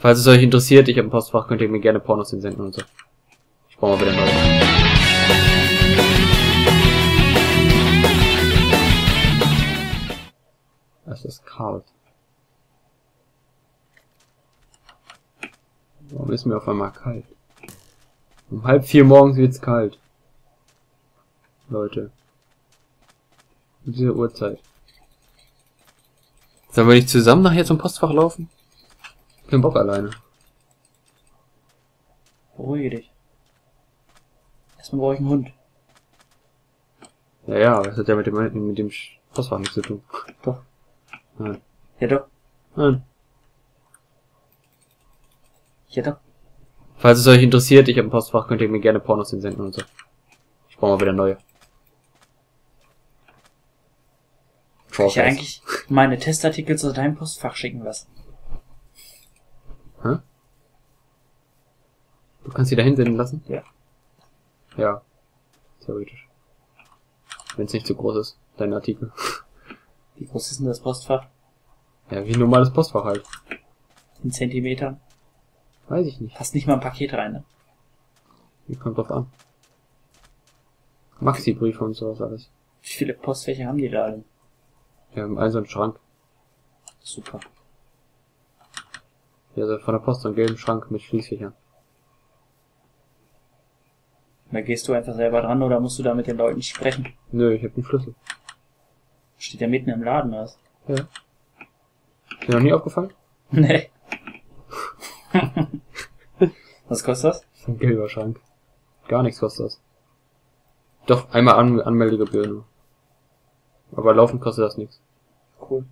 Falls es euch interessiert, ich habe ein Postfach, könnt ihr mir gerne Pornos hinsenden und so. Ich brauche mal wieder neue. Es ist kalt. Warum ist mir auf einmal kalt? Um 3:30 morgens wird's kalt. Leute. Um diese Uhrzeit. Sollen wir nicht zusammen nachher zum Postfach laufen? Ich bin Bock alleine. Beruhige dich. Erstmal brauche ich einen Hund. Naja, was hat der mit dem Postfach nichts zu tun? Doch. Nein. Ja doch. Nein. Ja doch. Falls es euch interessiert, ich habe ein Postfach, könnt ihr mir gerne Pornos hinsenden und so. Ich brauche mal wieder neue. Kann ich ja eigentlich meine Testartikel zu deinem Postfach schicken lassen. Hä? Du kannst sie da hinsenden lassen? Ja. Ja. Theoretisch. Wenn es nicht zu groß ist, dein Artikel. Wie groß ist denn das Postfach? Ja, wie ein normales Postfach halt. In Zentimetern? Weiß ich nicht. Passt nicht mal ein Paket rein, ne? Wie kommt drauf an? Maxi-Briefe und sowas alles. Wie viele Postfächer haben die da alle? Wir haben einen so einen Schrank. Super. Ja, also von der Post so einen gelben Schrank mit Schließfächern. Da gehst du einfach selber dran oder musst du da mit den Leuten sprechen? Nö, ich hab den Schlüssel. Steht ja mitten im Laden, was? Ja. Ist dir noch nie aufgefallen? Nee. Was kostet das? Ein gelber Schrank. Gar nichts kostet das. Doch, einmal Anmeldegebühr nur. Aber laufend kostet das nichts. Cool.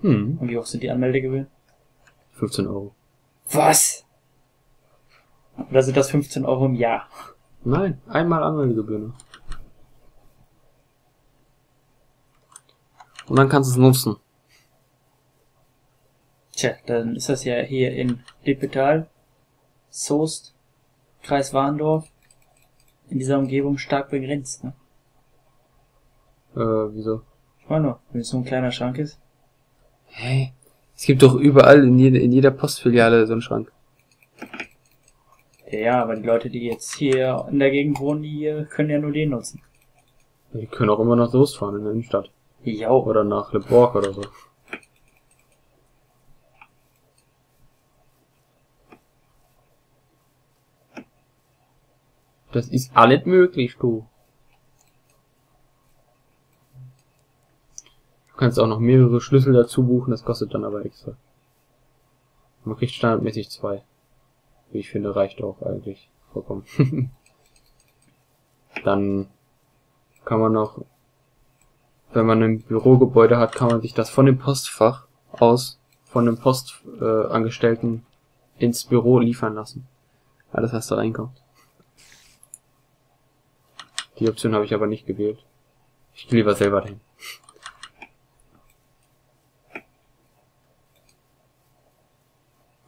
Hm. Und wie hoch sind die Anmeldegebühren? 15 €. Was? Oder sind das 15 € im Jahr? Nein, einmal Anmeldegebühr nur. Und dann kannst du es nutzen. Tja, dann ist das ja hier in Lippetal, Soest, Kreis Warndorf, in dieser Umgebung stark begrenzt, ne? Wieso? Ich meine nur, wenn es so ein kleiner Schrank ist. Hey, es gibt doch überall in jeder Postfiliale so einen Schrank. Ja, aber die Leute, die jetzt hier in der Gegend wohnen, die können ja nur den nutzen. Die können auch immer nach Soest fahren in der Innenstadt. Ja. Oder nach Lippetal oder so. Das ist alles möglich, du. Du kannst auch noch mehrere Schlüssel dazu buchen, das kostet dann aber extra. Man kriegt standardmäßig 2. Wie ich finde, reicht auch eigentlich vollkommen. Dann kann man noch... Wenn man ein Bürogebäude hat, kann man sich das von dem Postfach aus von einem Postangestellten ins Büro liefern lassen. Alles, was da reinkommt. Die Option habe ich aber nicht gewählt. Ich gehe lieber selber dahin.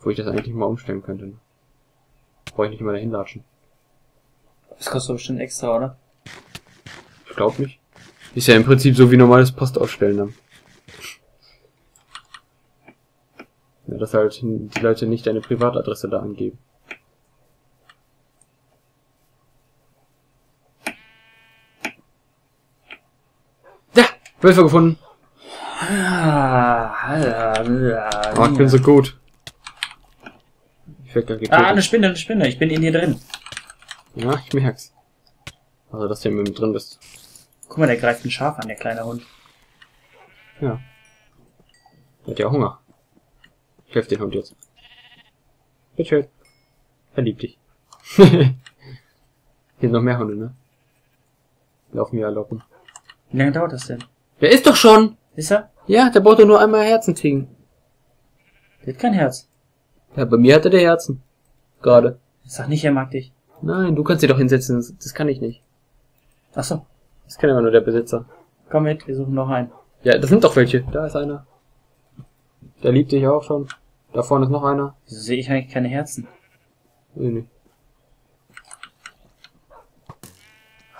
Wo ich das eigentlich mal umstellen könnte. Ne? Brauche ich nicht immer dahin latschen. Das kostet bestimmt extra, oder? Ich glaube nicht. Ist ja im Prinzip so wie normales Postausstellen dann. Ja, dass halt die Leute nicht deine Privatadresse da angeben. Ja, Wölfe gefunden. Oh, ich bin so gut. Ich werd gleich getötet. Ah, eine Spinne. Ich bin in dir drin. Ja, ich merk's. Also, dass du mit drin bist. Guck mal, der greift ein Schaf an, der kleine Hund. Ja. Der hat ja Hunger. Ich helfe den Hund jetzt. Bitte schön. Er liebt dich. Hier sind noch mehr Hunde, ne? Laufen wir ja locken. Wie lange dauert das denn? Der ist doch schon! Ist er? Ja, der braucht doch nur einmal Herzen kriegen. Der hat kein Herz. Ja, bei mir hatte der Herzen. Gerade. Sag nicht, er mag dich. Nein, du kannst sie doch hinsetzen, das kann ich nicht. Ach so. Das kann immer nur der Besitzer. Komm mit, wir suchen noch einen. Ja, das sind doch welche. Da ist einer. Der liebt dich auch schon. Da vorne ist noch einer. Wieso sehe ich eigentlich keine Herzen? Nee.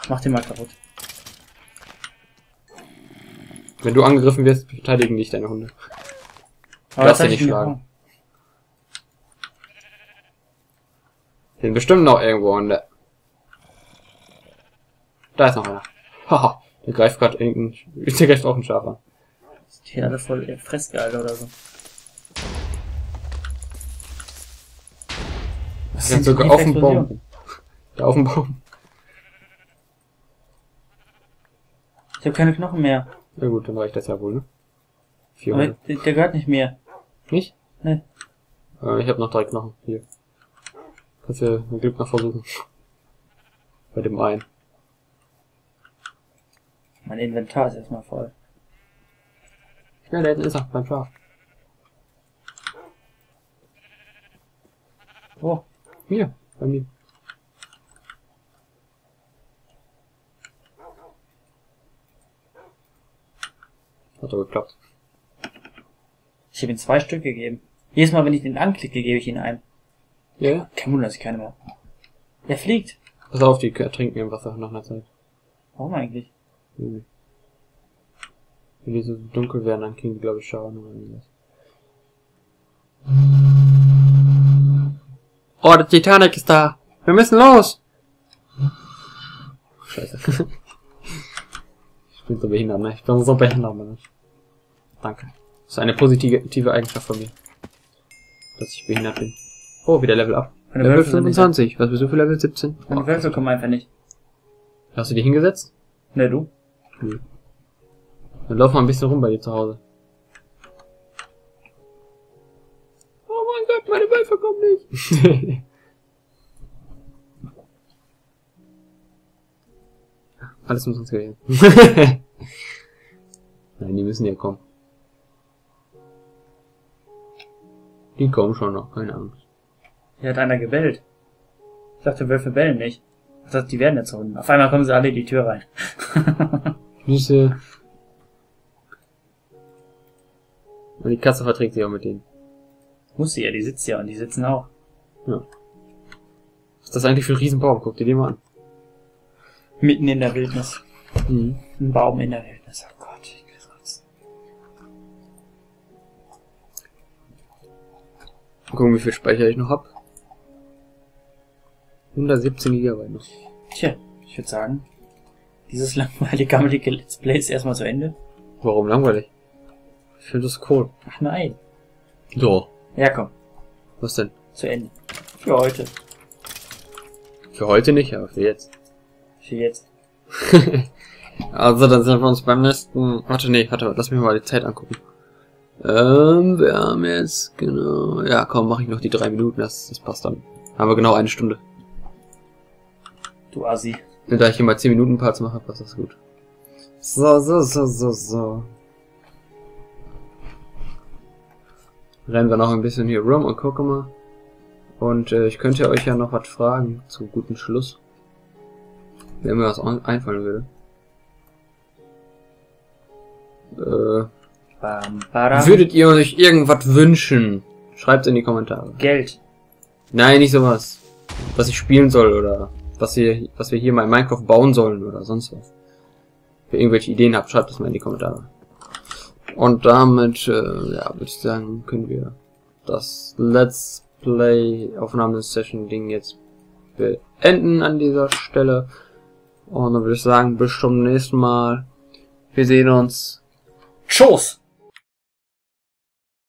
Mach den mal kaputt. Wenn du angegriffen wirst, verteidigen dich deine Hunde. Aber das darfst du nicht schlagen. Den bestimmt noch irgendwo. Und da ist noch einer. Haha, der greift gerade irgendein... Der greift auch einen Schaf an. Sind die alle voll fressgeil oder so? Das sind sogar auf dem Baum. Da auf dem Baum. Ich habe keine Knochen mehr. Na gut, dann reicht das ja wohl, ne? 400. Aber der gehört nicht mehr. Nicht? Ne. Ich habe noch 3 Knochen. Hier. Kannst du mit Glück noch versuchen. Bei dem einen. Mein Inventar ist erstmal voll. Schnell, da hinten ist er, beim Schaf. Oh, hier, bei mir. Hat doch geklappt. Ich habe ihm 2 Stück gegeben. Jedes Mal, wenn ich den anklicke, gebe ich ihn ein. Ja? Yeah. Kein Wunder, dass ich keine mehr. Der fliegt. Pass auf, die ertrinken im Wasser nach einer Zeit. Warum eigentlich? Wenn die so dunkel werden, dann kriegen die, glaube ich, Schaden oder irgendwas. Oh, der Titanic ist da! Wir müssen los! Scheiße. Ich bin so behindert, ne? Ich bin so behindert, ne? Danke. Das ist eine positive Eigenschaft von mir. Dass ich behindert bin. Oh, wieder Level up. Level 25. Was bist du für Level 17? Meine Wölfe kommen einfach nicht. Hast du die hingesetzt? Ne, du? Hm. Dann laufen wir ein bisschen rum bei dir zu Hause. Oh mein Gott, meine Wölfe kommen nicht! Alles umsonst gewesen. Nein, die müssen ja kommen. Die kommen schon noch, keine Angst. Hier hat einer gebellt. Ich dachte, Wölfe bellen nicht. Ich dachte, die werden jetzt Hunden. Auf einmal kommen sie alle in die Tür rein. Süße. Und die Katze verträgt sich auch mit denen. Muss sie ja, die sitzt ja und die sitzen auch. Ja. Was ist das eigentlich für ein Riesenbaum? Guck dir den mal an. Mitten in der Wildnis. Mhm. Ein Baum in der Wildnis. Oh Gott, ich will das kotzen. Gucken, wie viel Speicher ich noch hab. 117 GB noch. Tja, ich würde sagen, dieses langweilige Let's Play ist erstmal zu Ende. Warum langweilig? Ich finde das cool. Ach nein. So. Ja, komm. Was denn? Zu Ende. Für heute. Für heute nicht, aber für jetzt. Für jetzt. Also, dann sehen wir uns beim nächsten... Warte, lass mich mal die Zeit angucken. Wir haben jetzt genau... Ja, komm, mache ich noch die 3 Minuten, das passt dann. Haben wir genau 1 Stunde. Du Assi. Da ich hier mal 10 Minuten Parts mache, passt das gut. So. Rennen wir noch ein bisschen hier rum und gucken mal. Und ich könnte euch ja noch was fragen zum guten Schluss. Wenn mir was einfallen würde. Würdet ihr euch irgendwas wünschen? Schreibt in die Kommentare. Geld. Nein, nicht sowas. Was ich spielen soll oder... was wir hier mal in Minecraft bauen sollen oder sonst was. Wenn ihr irgendwelche Ideen habt, schreibt das mal in die Kommentare. Und damit, ja, würde ich sagen, können wir das Let's Play Aufnahmesession-Ding jetzt beenden an dieser Stelle. Und dann würde ich sagen, bis zum nächsten Mal. Wir sehen uns. Tschüss!